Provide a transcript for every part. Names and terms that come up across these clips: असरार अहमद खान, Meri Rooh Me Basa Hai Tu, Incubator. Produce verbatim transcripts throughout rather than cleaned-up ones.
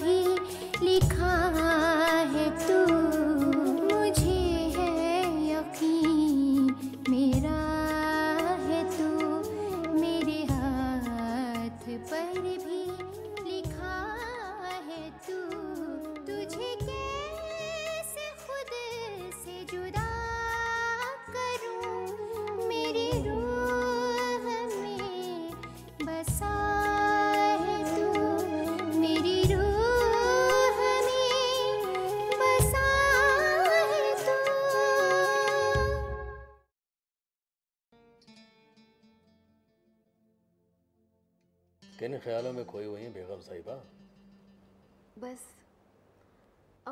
भी लिखा है तू, मुझे है यकीन मेरा है तू, मेरे हाथ पर भी लिखा है तू, तुझे कैसे खुद से जुदा करूं, मेरी रूह में बसा किन ख्यालों में खोई हुई हैं बेगम साहिबा? बस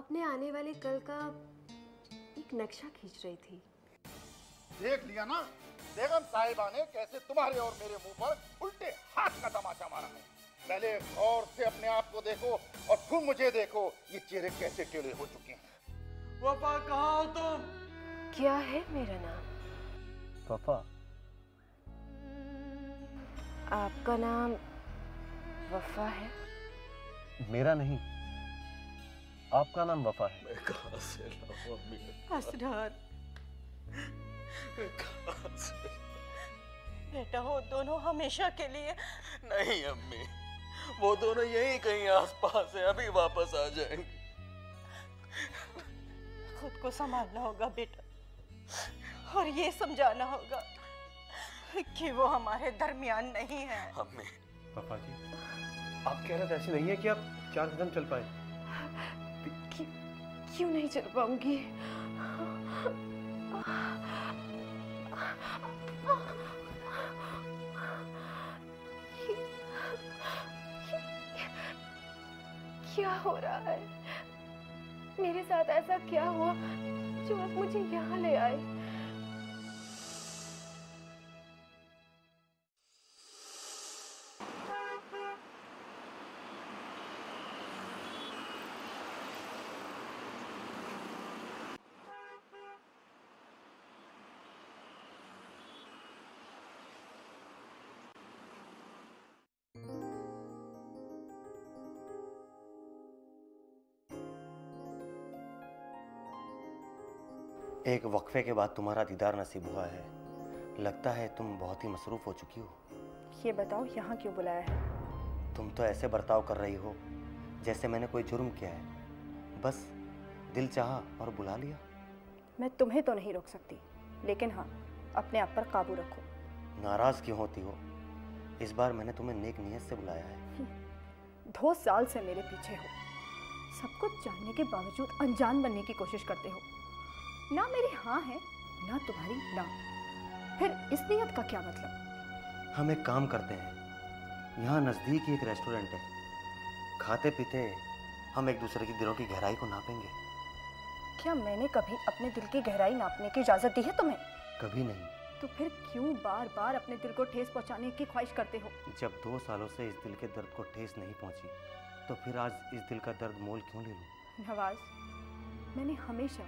अपने आने वाले कल का एक नक्शा खींच रही थी। देख लिया ना बेगम साहिबा ने कैसे तुम्हारे और मेरे मुंह पर उल्टे हाथ का तमाचा मारा है। पहले गौर से अपने आप को देखो और फिर मुझे देखो, ये चेहरे कैसे टेढ़े हो चुके हैं। वफा कहाँ हो तुम? क्या है मेरा नाम? वफा। आपका नाम वफा है? मेरा नहीं, आपका नाम वफा है। मैं कहाँ से लाऊं मियां असरार? मैं कहाँ से? बेटा हो दोनों हमेशा के लिए? नहीं अम्मी, वो दोनों यही कहीं आसपास है, अभी वापस आ जाएंगे। खुद को संभालना होगा बेटा, और ये समझाना होगा कि वो हमारे दरमियान नहीं है। अम्मी। पापा जी, आप कह रहे थे ऐसी नहीं है कि आप चार कदम चल पाए। क्यों क्यों नहीं चल पाऊंगी? क्या हो रहा है मेरे साथ? ऐसा क्या हुआ जो आप मुझे यहाँ ले आए? एक वक्फे के बाद तुम्हारा दीदार नसीब हुआ है। लगता है तुम बहुत ही मसरूफ हो चुकी हो। ये बताओ यहाँ क्यों बुलाया है? तुम तो ऐसे बर्ताव कर रही हो जैसे मैंने कोई जुर्म किया है। बस दिल चाहा और बुला लिया। मैं तुम्हें तो नहीं रोक सकती, लेकिन हाँ अपने आप पर काबू रखो। नाराज क्यों होती हो? इस बार मैंने तुम्हें नेक नीयत से बुलाया है। दो साल से मेरे पीछे हो, सब कुछ जानने के बावजूद अनजान बनने की कोशिश करते हो। ना मेरी हाँ है ना तुम्हारी ना, फिर इस नियत का क्या मतलब? हम एक काम करते हैं, यहाँ नज़दीक ही एक रेस्टोरेंट है, खाते पीते हम एक दूसरे की दिलों की गहराई को नापेंगे। क्या मैंने कभी अपने दिल की गहराई नापने की इजाज़त दी है तुम्हें? कभी नहीं। तो फिर क्यों बार बार अपने दिल को ठेस पहुँचाने की ख्वाहिश करते हो? जब दो सालों से इस दिल के दर्द को ठेस नहीं पहुँची तो फिर आज इस दिल का दर्द मोल क्यों ले लूँ? नवाज, मैंने हमेशा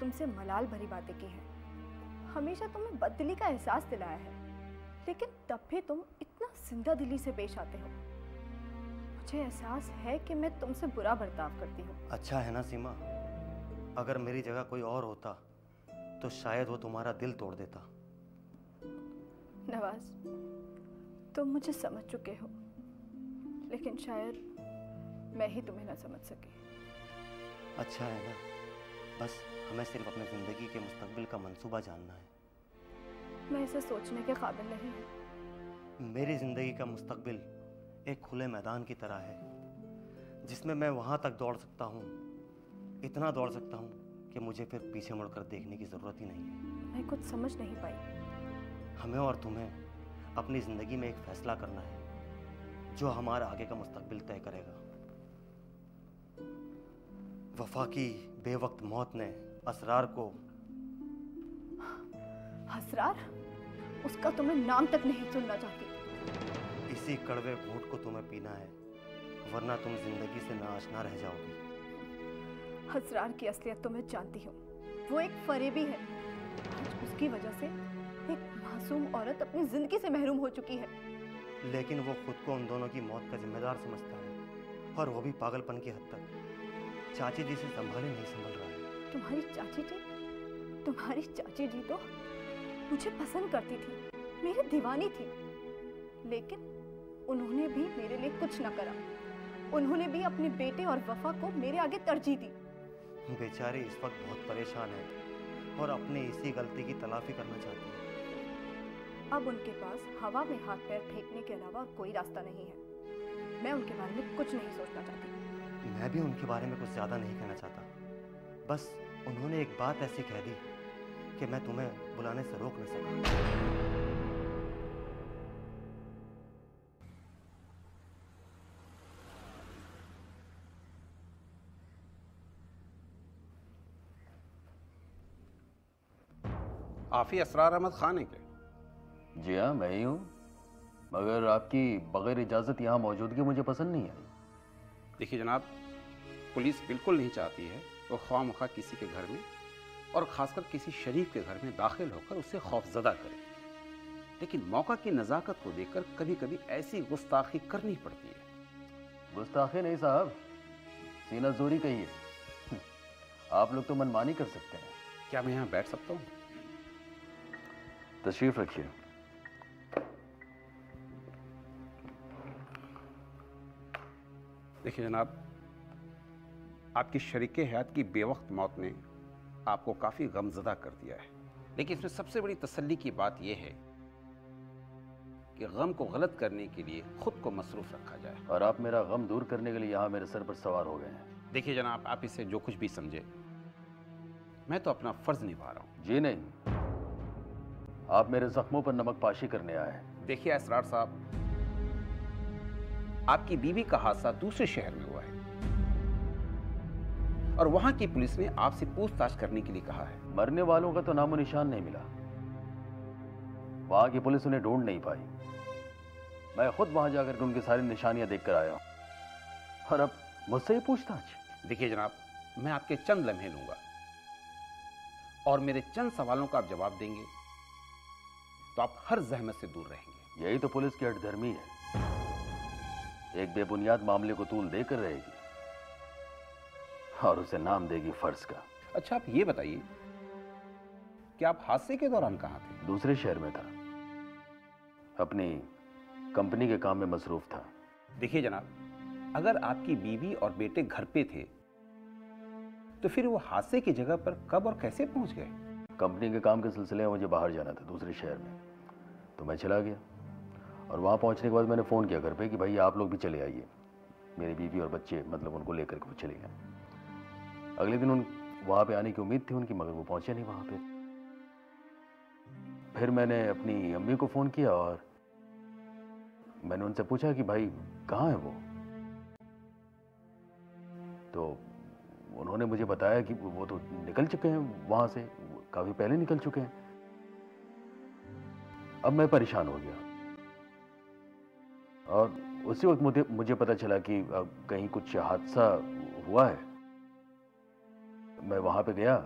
तुमसे मलाल भरी बातें की हैं, हमेशा तुम्हें बददिली का एहसास दिलाया है, लेकिन तब भी तुम इतना जिंदा दिली से पेश आते हो। मुझे एहसास है कि मैं तुमसे बुरा बर्ताव करती हूँ। अच्छा है ना सीमा, अगर मेरी जगह कोई और होता तो शायद वो तुम्हारा दिल तोड़ देता। नवाज, तुम मुझे समझ चुके हो, लेकिन शायद मैं ही तुम्हें ना समझ सकी। अच्छा है ना, बस हमें सिर्फ अपनी ज़िंदगी के मुस्तकबिल का मंसूबा जानना है। मैं इसे सोचने के काबिल नहीं हूँ। मेरी ज़िंदगी का मुस्तकबिल एक खुले मैदान की तरह है, जिसमें मैं वहाँ तक दौड़ सकता हूँ, इतना दौड़ सकता हूँ कि मुझे फिर पीछे मुड़कर देखने की ज़रूरत ही नहीं है। मैं कुछ समझ नहीं पाई। हमें और तुम्हें अपनी ज़िंदगी में एक फ़ैसला करना है जो हमारा आगे का मुस्तकबिल तय करेगा। वफा की बेवक्त मौत ने असरार को। असरार? उसका तुम्हें नाम तक नहीं सुनना चाहती। इसी कड़वे घूंट को तुम्हें पीना है, वरना तुम जिंदगी से नाआशना रह जाओगी। असरार की असलियत तुम्हें जानती हो, वो एक फरेबी है। उसकी वजह से एक मासूम औरत अपनी जिंदगी से महरूम हो चुकी है। लेकिन वो खुद को उन दोनों की मौत का जिम्मेदार समझता है और वो भी पागलपन की हद तक। चाची जी से संभाले नहीं संभल रहा है। तुम्हारी चाची जी तुम्हारी चाची जी तो मुझे पसंद करती थी, मेरी दीवानी थी, लेकिन उन्होंने भी मेरे लिए कुछ न करा। उन्होंने भी अपने बेटे और वफा को मेरे आगे तरजीह दी। बेचारे इस वक्त बहुत परेशान है और अपने इसी गलती की तलाफी करना चाहती है। अब उनके पास हवा में हाथ पैर फेंकने के अलावा कोई रास्ता नहीं है। मैं उनके बारे में कुछ नहीं सोचना चाहती। मैं भी उनके बारे में कुछ ज्यादा नहीं कहना चाहता। बस उन्होंने एक बात ऐसी कह दी कि मैं तुम्हें बुलाने से रोक न सका। आफी असरार अहमद खान है क्या? जी हाँ, मैं ही हूँ, मगर आपकी बगैर इजाज़त यहाँ मौजूदगी मुझे पसंद नहीं आई। देखिए जनाब, पुलिस बिल्कुल नहीं चाहती है वो ख़्वामख़्वा किसी के घर में और ख़ासकर किसी शरीफ के घर में दाखिल होकर उसे खौफजदा करे, लेकिन मौका की नज़ाकत को देखकर कभी कभी ऐसी गुस्ताखी करनी पड़ती है। गुस्ताखी नहीं साहब, सीना जोरी कही है। आप लोग तो मनमानी कर सकते हैं। क्या मैं यहाँ बैठ सकता हूँ? तशरीफ रखिए। देखिए जनाब, आपकी शरीके हयात की बेवक्त मौत ने आपको काफ़ी गमजदा कर दिया है, लेकिन इसमें सबसे बड़ी तसल्ली की बात यह है कि गम को गलत करने के लिए खुद को मसरूफ़ रखा जाए। और आप मेरा गम दूर करने के लिए यहाँ मेरे सर पर सवार हो गए हैं। देखिए जनाब, आप इसे जो कुछ भी समझे, मैं तो अपना फ़र्ज़ निभा रहा हूँ। जी नहीं, आप मेरे जख्मों पर नमक पाशी करने आए हैं। देखिए असरार साहब, आपकी बीवी का हादसा दूसरे शहर में हुआ है और वहां की पुलिस ने आपसे पूछताछ करने के लिए कहा है। मरने वालों का तो नामो निशान नहीं मिला, वहां की पुलिस उन्हें ढूंढ नहीं पाई। मैं खुद वहां जाकर उनकी सारी निशानियां देखकर आया हूं और अब मुझसे ही पूछताछ। देखिए जनाब, मैं आपके चंद लम्हे लूंगा और मेरे चंद सवालों का आप जवाब देंगे तो आप हर जहमत से दूर रहेंगे। यही तो पुलिस की हठधर्मी है, एक बेबुनियाद मामले को तूल देकर रहेगी और उसे नाम देगी फर्ज का। अच्छा आप ये बताइए कि आप हादसे के दौरान कहाँ थे? दूसरे शहर में था, अपनी कंपनी के काम में मसरूफ था। देखिए जनाब, अगर आपकी बीवी और बेटे घर पे थे तो फिर वो हादसे की जगह पर कब और कैसे पहुंच गए? कंपनी के काम के सिलसिले में मुझे बाहर जाना था, दूसरे शहर में, तो मैं चला गया और वहाँ पहुँचने के बाद मैंने फ़ोन किया घर पे कि भाई आप लोग भी चले आइए। मेरी बीवी और बच्चे मतलब उनको लेकर के वो चले गए। अगले दिन उन वहाँ पे आने की उम्मीद थी उनकी, मगर वो पहुँचे नहीं वहाँ पे। फिर मैंने अपनी अम्मी को फ़ोन किया और मैंने उनसे पूछा कि भाई कहाँ है वो, तो उन्होंने मुझे बताया कि वो तो निकल चुके हैं वहाँ से, काफ़ी पहले निकल चुके हैं। अब मैं परेशान हो गया और उसी वक्त मुझे मुझे पता चला कि अब कहीं कुछ हादसा हुआ है। मैं वहाँ पे गया,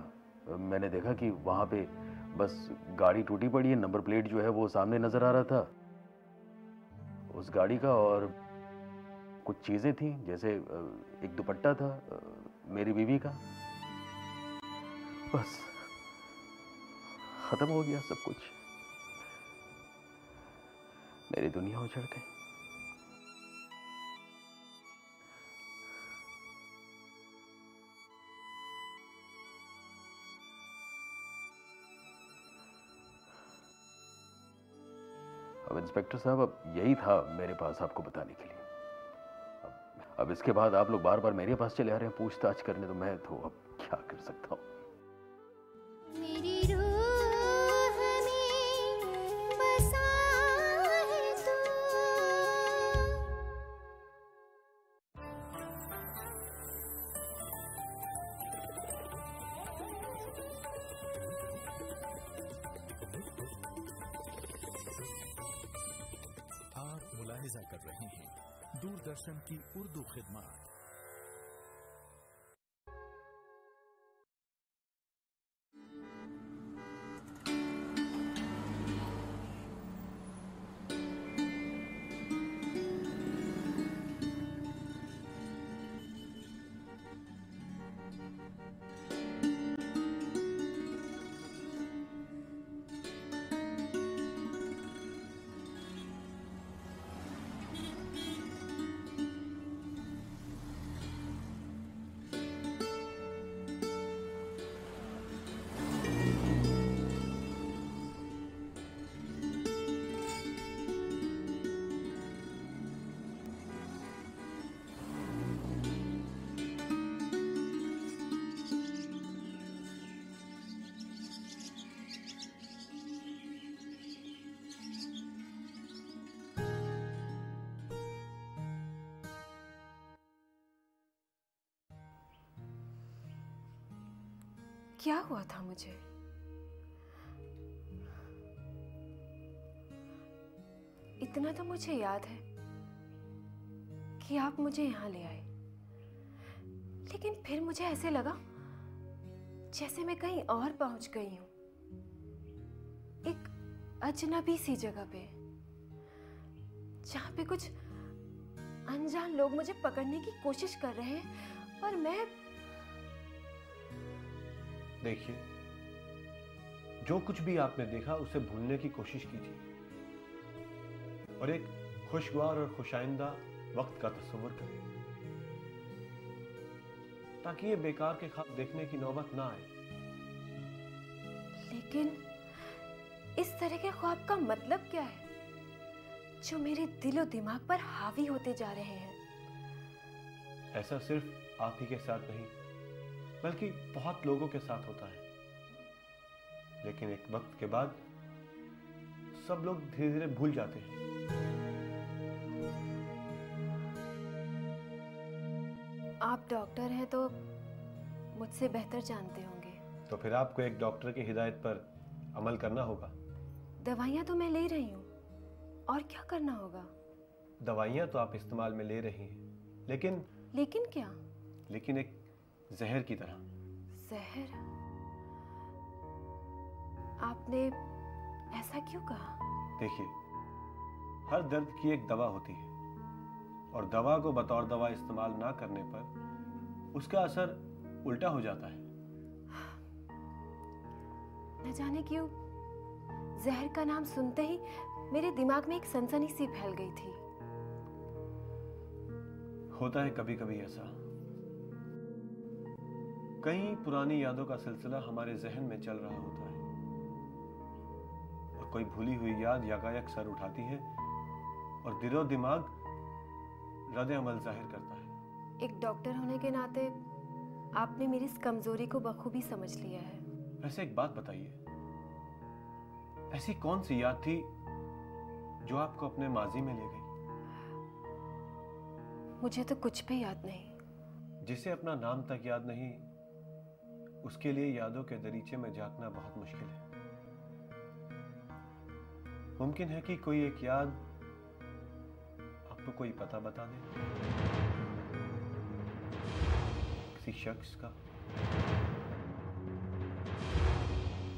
मैंने देखा कि वहाँ पे बस गाड़ी टूटी पड़ी है, नंबर प्लेट जो है वो सामने नज़र आ रहा था उस गाड़ी का, और कुछ चीज़ें थी जैसे एक दुपट्टा था मेरी बीवी का। बस ख़त्म हो गया सब कुछ, मेरी दुनिया उजड़ गई। अब इंस्पेक्टर साहब, अब यही था मेरे पास आपको बताने के लिए। अब, अब इसके बाद आप लोग बार बार मेरे पास चले आ रहे हैं पूछताछ करने, तो मैं तो अब क्या कर सकता हूँ। कर रहे हैं दूरदर्शन की उर्दू खिदमत। क्या हुआ था मुझे? इतना तो मुझे याद है कि आप मुझे यहाँ ले आए, लेकिन फिर मुझे ऐसे लगा जैसे मैं कहीं और पहुँच गई हूँ, एक अजनबी सी जगह पे, जहाँ पे कुछ अनजान लोग मुझे पकड़ने की कोशिश कर रहे हैं और मैं... देखिए, जो कुछ भी आपने देखा उसे भूलने की कोशिश कीजिए और एक खुशगवार और खुशाइंदा वक्त का तस्वर करिए ताकि ये बेकार के ख्वाब देखने की नौबत ना आए। लेकिन इस तरह के ख्वाब का मतलब क्या है जो मेरे दिल और दिमाग पर हावी होते जा रहे हैं? ऐसा सिर्फ आप ही के साथ नहीं बल्कि बहुत लोगों के साथ होता है, लेकिन एक वक्त के बाद सब लोग धीरे धीरे भूल जाते हैं। आप डॉक्टर हैं तो मुझसे बेहतर जानते होंगे। तो फिर आपको एक डॉक्टर की हिदायत पर अमल करना होगा। दवाइयाँ तो मैं ले रही हूँ, और क्या करना होगा? दवाइयाँ तो आप इस्तेमाल में ले रही हैं, लेकिन लेकिन क्या? लेकिन एक जहर की तरह। जहर? आपने ऐसा क्यों कहा? देखिए, हर दर्द की एक दवा होती है और दवा को बतौर दवा इस्तेमाल ना करने पर उसका असर उल्टा हो जाता है। न जाने क्यों जहर का नाम सुनते ही मेरे दिमाग में एक सनसनी सी फैल गई थी। होता है कभी कभी ऐसा। कई पुरानी यादों का सिलसिला हमारे जहन में चल रहा होता है और कोई भूली हुई याद यकायक सर उठाती है और दिलो दिमाग रद्द-ए-अमल जाहिर करता है। एक डॉक्टर होने के नाते आपने मेरी इस कमजोरी को बखूबी समझ लिया है। वैसे एक बात बताइए, ऐसी कौन सी याद थी जो आपको अपने माजी में ले गई? मुझे तो कुछ भी याद नहीं। जिसे अपना नाम तक याद नहीं, उसके लिए यादों के दरीचे में झांकना बहुत मुश्किल है। मुमकिन है कि कोई एक याद आपको कोई पता बता दे, किसी शख्स का,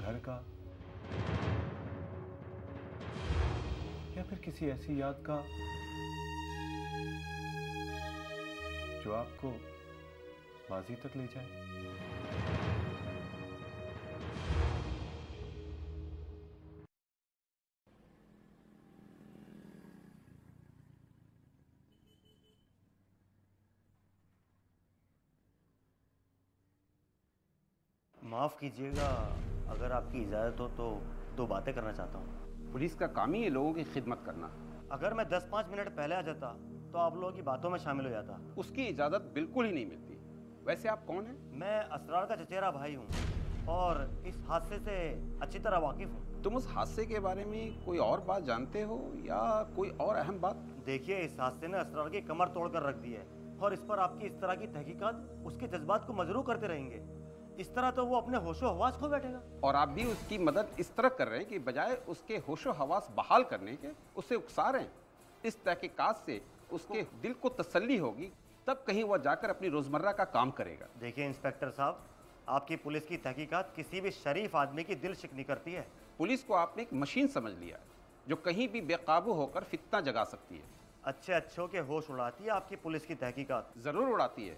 घर का, या फिर किसी ऐसी याद का जो आपको माजी तक ले जाए। माफ़ कीजिएगा, अगर आपकी इजाज़त हो तो दो बातें करना चाहता हूँ। पुलिस का काम ही है लोगों की खिदमत करना। अगर मैं दस पाँच मिनट पहले आ जाता तो आप लोगों की बातों में शामिल हो जाता। उसकी इजाज़त बिल्कुल ही नहीं मिलती। वैसे आप कौन हैं? मैं असरार का चचेरा भाई हूँ और इस हादसे से अच्छी तरह वाकिफ़ हूँ। तुम उस हादसे के बारे में कोई और बात जानते हो या कोई और अहम बात? देखिए, इस हादसे ने असरार की कमर तोड़ कर रख दी है और इस पर आपकी इस तरह की तहकीकात उसके जज्बात को मजरूह करते रहेंगे। इस तरह तो वो अपने होशो हवास खो बैठेगा। और आप भी उसकी मदद इस तरह कर रहे हैं कि बजाय उसके होशो हवास बहाल करने के उसे उकसा रहे हैं। इस तहकीकात से उसके दिल को तसल्ली होगी, तब कहीं वह जाकर अपनी रोज़मर्रा का काम करेगा। देखिए इंस्पेक्टर साहब, आपकी पुलिस की तहकीकात किसी भी शरीफ आदमी की दिल शिकनी करती है। पुलिस को आपने एक मशीन समझ लिया जो कहीं भी बेकाबू होकर फितना जगा सकती है। अच्छे अच्छों के होश उड़ाती है आपकी पुलिस की तहकीकात। ज़रूर उड़ाती है,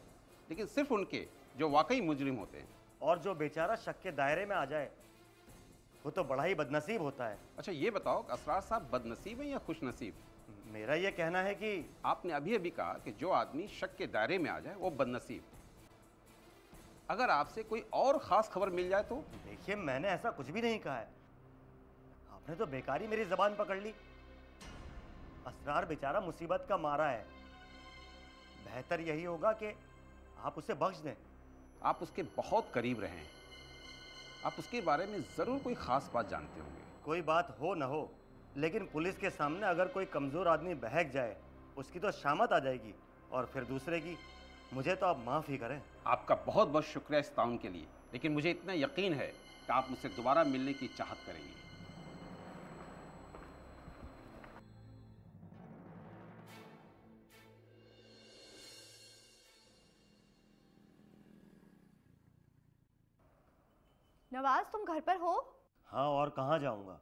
लेकिन सिर्फ उनके जो वाकई मुजरिम होते हैं। और जो बेचारा शक के दायरे में आ जाए वो तो बड़ा ही बदनसीब होता है। अच्छा ये बताओ असरार साहब बदनसीब है या खुशनसीब? मेरा ये कहना है कि आपने अभी अभी कहा कि जो आदमी शक के दायरे में आ जाए वो बदनसीब। अगर आपसे कोई और ख़ास खबर मिल जाए तो? देखिए मैंने ऐसा कुछ भी नहीं कहा है, आपने तो बेकारी मेरी ज़बान पकड़ ली। असरार बेचारा मुसीबत का मारा है, बेहतर यही होगा कि आप उसे बख्श दें। आप उसके बहुत करीब रहें, आप उसके बारे में ज़रूर कोई ख़ास बात जानते होंगे। कोई बात हो ना हो लेकिन पुलिस के सामने अगर कोई कमज़ोर आदमी बहक जाए उसकी तो शामत आ जाएगी और फिर दूसरे की। मुझे तो आप माफ़ ही करें। आपका बहुत बहुत शुक्रिया इस ताउन के लिए, लेकिन मुझे इतना यकीन है कि आप मुझसे दोबारा मिलने की चाहत करेंगे। नवाज तुम घर पर हो? हाँ और कहाँ जाऊँगा,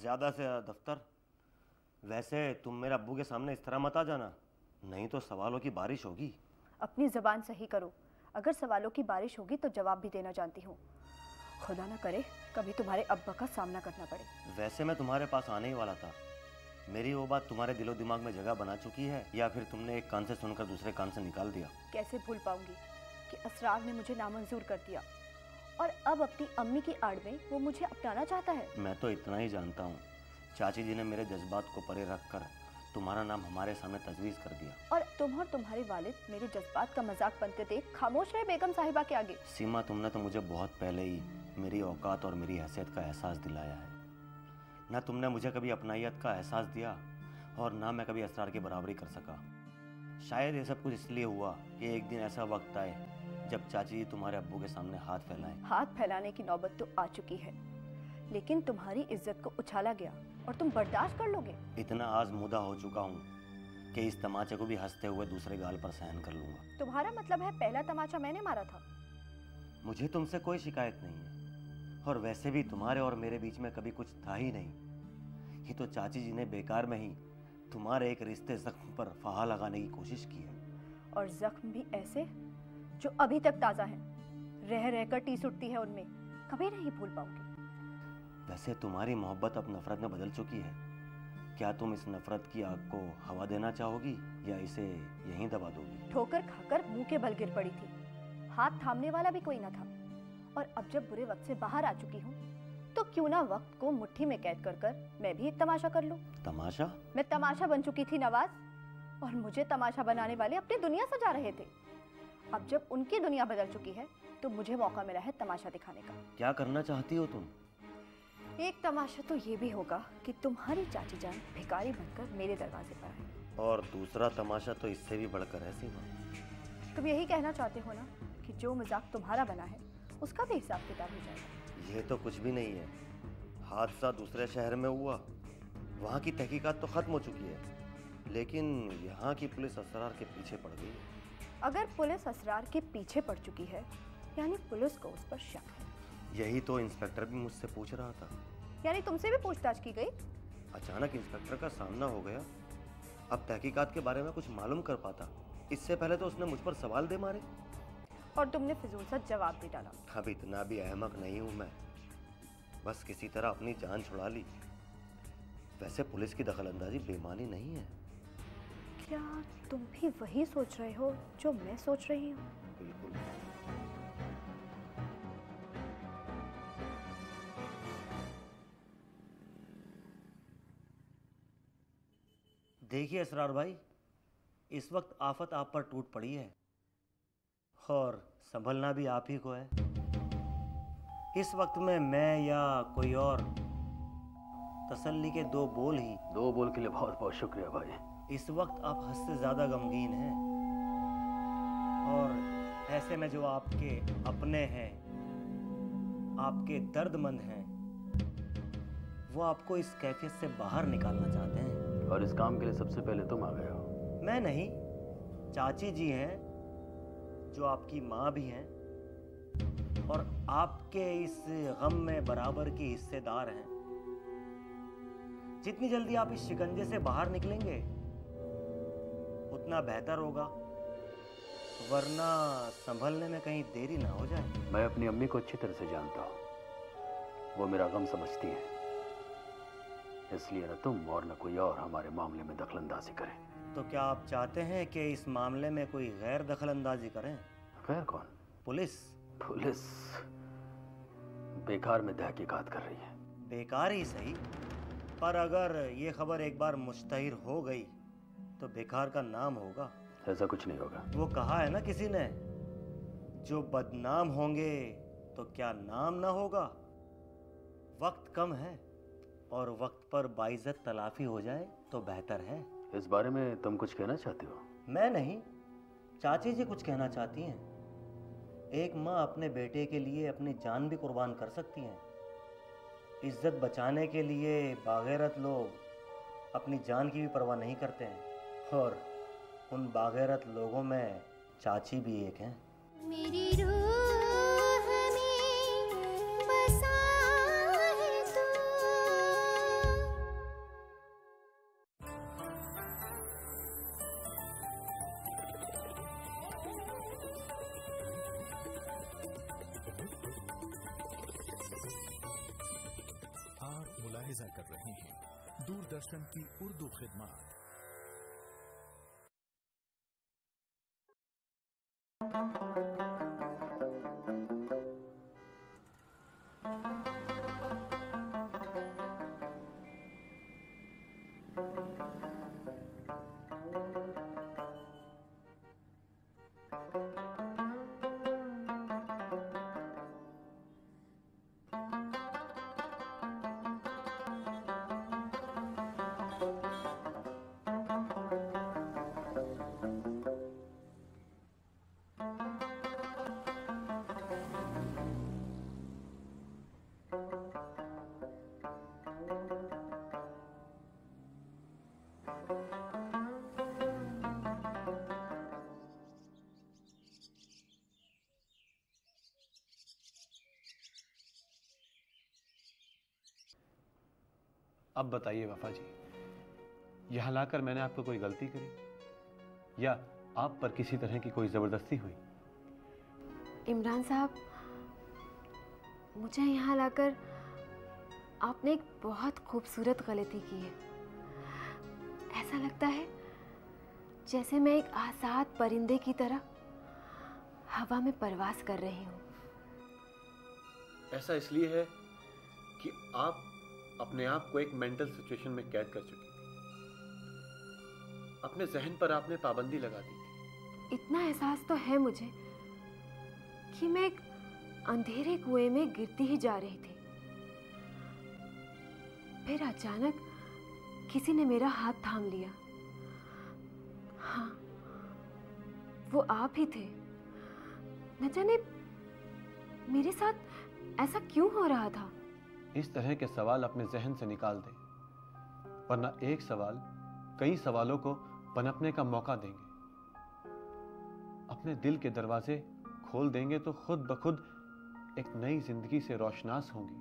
ज़्यादा से ज़्यादा दफ्तर। वैसे तुम मेरे अब्बू के सामने इस तरह मत आ जाना, नहीं तो सवालों की बारिश होगी। अपनी ज़बान सही करो, अगर सवालों की बारिश होगी तो जवाब भी देना जानती हूँ। खुदा ना करे कभी तुम्हारे अब्बा का सामना करना पड़े। वैसे मैं तुम्हारे पास आने ही वाला था, मेरी वो बात तुम्हारे दिलो दिमाग में जगह बना चुकी है या फिर तुमने एक कान से सुनकर दूसरे कान से निकाल दिया? कैसे भूल पाऊंगी कि असरार ने मुझे नामंजूर कर दिया और अब अपनी अम्मी की आड़ में वो मुझे अपनाना चाहता है। मैं तो इतना ही जानता हूँ, चाची जी ने मेरे जज्बात को परे रख कर तुम्हारा नाम हमारे सामने तजवीज़ कर दिया। और तुम और तुम्हारे वालिद मेरे जज्बात का मजाक बनते थे। खामोश रहे बेगम साहिबा के आगे। सीमा तुमने तो मुझे बहुत पहले ही मेरी औकात और मेरी हैसियत का एहसास दिलाया है। ना तुमने मुझे कभी अपनायत का एहसास दिया और ना मैं कभी असरार की बराबरी कर सका। शायद ये सब कुछ इसलिए हुआ कि एक दिन ऐसा वक्त आए जब चाची जी तुम्हारे अब्बू के सामने हाथ फैलाएं। हाथ फैलाने की नौबत तो आ चुकी है, लेकिन तुम्हारी इज्जत को उछाला गया और तुम बर्दाश्त कर लोगे? इतना आजमूदा हो चुका हूँ कि इस तमाचे को भी हंसते हुए दूसरे गाल पर सहन कर लूँगा। तुम्हारा मतलब है पहला तमाचा मैंने मारा था? मुझे तुमसे कोई शिकायत नहीं है और वैसे भी तुम्हारे और मेरे बीच में कभी कुछ था ही नहीं। ये तो चाची जी ने बेकार में ही तुम्हारे एक रिश्ते जख्म पर फहा लगाने की कोशिश की है। और जख्म भी ऐसे जो अभी तक ताज़ा है, रह रहकर टीस उठती है, उनमें कभी नहीं भूल पाऊंगी। वैसे तुम्हारी मोहब्बत अब नफरत में बदल चुकी है, क्या तुम इस नफरत की आग को हवा देना चाहोगी या इसे यहीं दबा दोगी? ठोकर खाकर मुंह के बल गिर पड़ी थी, हाथ थामने वाला भी कोई ना था। और अब जब बुरे वक्त से बाहर आ चुकी हूँ तो क्यों ना वक्त को मुट्ठी में कैद कर कर मैं भी एक तमाशा कर लूँ। तमाशा? मैं तमाशा बन चुकी थी नवाज, और मुझे तमाशा बनाने वाले अपनी दुनिया सजा रहे थे। अब जब उनकी दुनिया बदल चुकी है तो मुझे मौका मिला है तमाशा दिखाने का। क्या करना चाहती हो तुम? एक तमाशा तो ये भी होगा कि तुम्हारी चाची जान भिखारी बनकर मेरे दरवाजे पर आए। और दूसरा तमाशा तो इससे भी बढ़कर है सीमा। तुम यही कहना चाहते हो ना कि जो मजाक तुम्हारा बना है उसका भी हिसाब किताब हो जाएगा? ये तो कुछ भी नहीं है, हादसा दूसरे शहर में हुआ, वहाँ की तहकीकात तो खत्म हो चुकी है, लेकिन यहाँ की पुलिस असरार के पीछे पड़ गई। अगर पुलिस असरार के पीछे पड़ चुकी है यानी पुलिस को उस पर शक है। यही तो इंस्पेक्टर भी मुझसे पूछ रहा था। यानी तुमसे भी पूछताछ की गई? अचानक इंस्पेक्टर का सामना हो गया, अब तहकीकात के बारे में कुछ मालूम कर पाता, इससे पहले तो उसने मुझ पर सवाल दे मारे। और तुमने फिजूल सा जवाब दे डाला। अब इतना भी अहमक नहीं हूँ मैं, बस किसी तरह अपनी जान छुड़ा ली। वैसे पुलिस की दखल अंदाजी बेमानी नहीं है। क्या तुम भी वही सोच रहे हो जो मैं सोच रही हूँ? बिल्कुल। देखिए असरार भाई, इस वक्त आफत आप पर टूट पड़ी है और संभलना भी आप ही को है। इस वक्त में मैं या कोई और तसल्ली के दो बोल ही। दो बोल के लिए बहुत बहुत शुक्रिया भाई। इस वक्त आप हद से ज़्यादा गमगीन हैं और ऐसे में जो आपके अपने हैं, आपके दर्दमंद हैं, वो आपको इस कैफियत से बाहर निकालना चाहते हैं। और इस काम के लिए सबसे पहले तुम आ गए हो। मैं नहीं, चाची जी हैं जो आपकी माँ भी हैं और आपके इस गम में बराबर की हिस्सेदार हैं। जितनी जल्दी आप इस शिकंजे से बाहर निकलेंगे उतना बेहतर होगा। वरना संभलने में कहीं देरी ना हो जाए। मैं अपनी अम्मी को अच्छी तरह से जानता हूँ, वो मेरा गम समझती है, इसलिए न तुम और न कोई और हमारे मामले में दखलंदाजी करें। तो क्या आप चाहते हैं कि इस मामले में कोई गैर दखलंदाजी करें? गैर कौन? पुलिस। पुलिस बेकार में तहकीकात कर रही है। बेकार ही सही, पर अगर ये खबर एक बार मुश्तहिर हो गई तो बेकार का नाम होगा। ऐसा कुछ नहीं होगा, वो कहा है ना किसी ने, जो बदनाम होंगे तो क्या नाम ना होगा। वक्त कम है और वक्त पर बाइज्जत तलाफी हो जाए तो बेहतर है। इस बारे में तुम कुछ कहना चाहती हो? मैं नहीं, चाची जी कुछ कहना चाहती हैं। एक माँ अपने बेटे के लिए अपनी जान भी कुर्बान कर सकती हैं। इज्जत बचाने के लिए बागैरत लोग अपनी जान की भी परवाह नहीं करते हैं, और उन बागैरत लोगों में चाची भी एक हैं। मेरी रूह में बसा है तू। आप मुलाहिजा कर रहे हैं दूरदर्शन की उर्दू खिदमत। अब बताइए वफा जी, यहाँ लाकर मैंने आपको कोई गलती करी या आप पर किसी तरह की कोई जबरदस्ती हुई? इमरान साहब, मुझे यहाँ लाकर आपने एक बहुत खूबसूरत गलती की है। ऐसा लगता है जैसे मैं एक आज़ाद परिंदे की तरह हवा में परवास कर रही हूँ। ऐसा इसलिए है कि आप अपने आप को एक मेंटल सिचुएशन में कैद कर चुकी थी, अपने जहन पर आपने पाबंदी लगा दी थी। इतना एहसास तो है मुझे कि मैं एक अंधेरे कुएं में गिरती ही जा रही थी, फिर अचानक किसी ने मेरा हाथ थाम लिया। हाँ, वो आप ही थे। न जाने मेरे साथ ऐसा क्यों हो रहा था। इस तरह के सवाल अपने जहन से निकाल दें, वरना एक सवाल कई सवालों को पनपने का मौका देंगे। अपने दिल के दरवाजे खोल देंगे तो खुद ब खुद एक नई जिंदगी से रोशनास होंगी।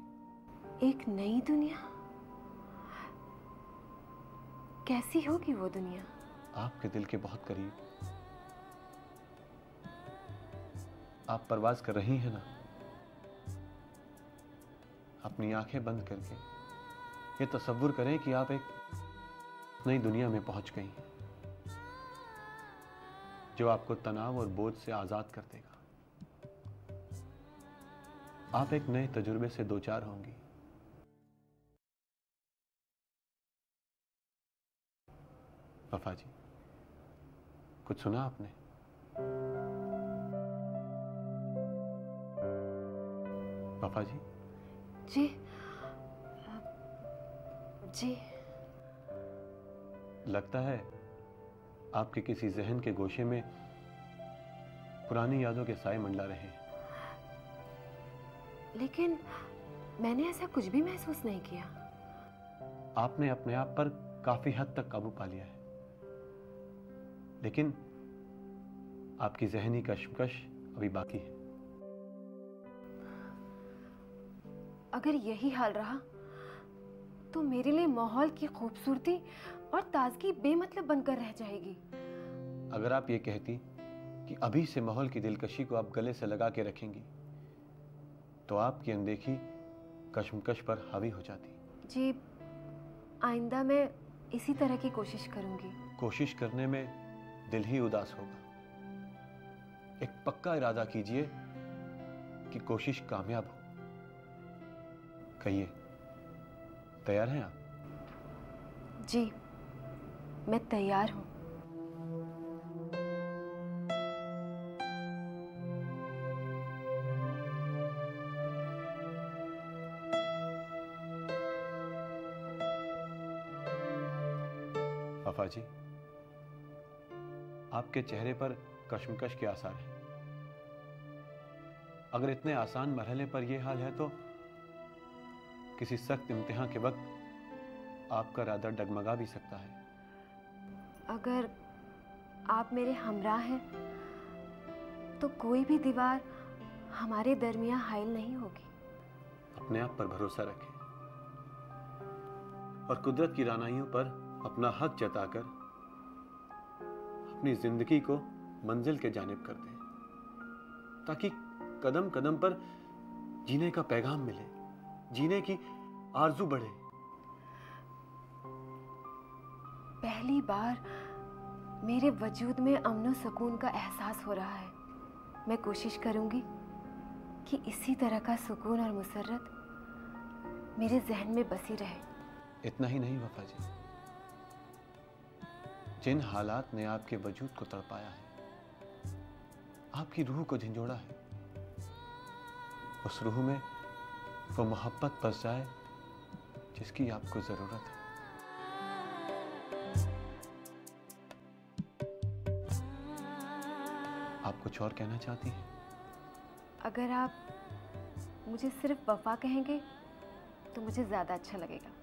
एक नई दुनिया कैसी होगी? वो दुनिया आपके दिल के बहुत करीब। आप परवाज कर रही हैं ना, अपनी आंखें बंद करके ये तसव्वुर करें कि आप एक नई दुनिया में पहुंच गई हैं, जो आपको तनाव और बोझ से आजाद कर देगा। आप एक नए तजुर्बे से दोचार होंगी, वफा जी। कुछ सुना आपने? वफा जी। जी जी लगता है आपके किसी जहन के गोशे में पुरानी यादों के साए मंडला रहे हैं। लेकिन मैंने ऐसा कुछ भी महसूस नहीं किया। आपने अपने आप पर काफी हद तक काबू पा लिया है, लेकिन आपकी जहनी कशमकश अभी बाकी है। अगर यही हाल रहा तो मेरे लिए माहौल की खूबसूरती और ताजगी बेमतलब बनकर रह जाएगी। अगर आप ये कहती कि अभी से माहौल की दिलकशी को आप गले से लगा के रखेंगी तो आपकी अनदेखी कशमकश पर हावी हो जाती। जी, आइंदा मैं इसी तरह की कोशिश करूंगी। कोशिश करने में दिल ही उदास होगा। एक पक्का इरादा कीजिए कि कोशिश कामयाब हो। कहिए, तैयार हैं आप? जी, मैं तैयार हूं। आफा जी, आपके चेहरे पर कशमकश के आसार हैं। अगर इतने आसान मरहले पर यह हाल है तो किसी सख्त इम्तिहान के वक्त आपका रादा डगमगा भी सकता है। अगर आप मेरे हमराह हैं तो कोई भी दीवार हमारे दरमियान हाइल नहीं होगी। अपने आप पर भरोसा रखें और कुदरत की रानाइयों पर अपना हक जताकर अपनी जिंदगी को मंजिल के जानिब कर दें, ताकि कदम कदम पर जीने का पैगाम मिले, जीने की आरजू बढ़े। पहली बार मेरे वजूद में अमन सुकून का एहसास हो रहा है। मैं कोशिश करूंगी कि इसी तरह का सुकून और मुसर्रत मेरे जहन में बसी रहे। इतना ही नहीं वफा जी, जिन हालात ने आपके वजूद को तड़पाया है, आपकी रूह को झिंझोड़ा है, उस रूह में वो मोहब्बत बस जाए जिसकी आपको जरूरत है। आप कुछ और कहना चाहती हैं? अगर आप मुझे सिर्फ वफा कहेंगे तो मुझे ज्यादा अच्छा लगेगा।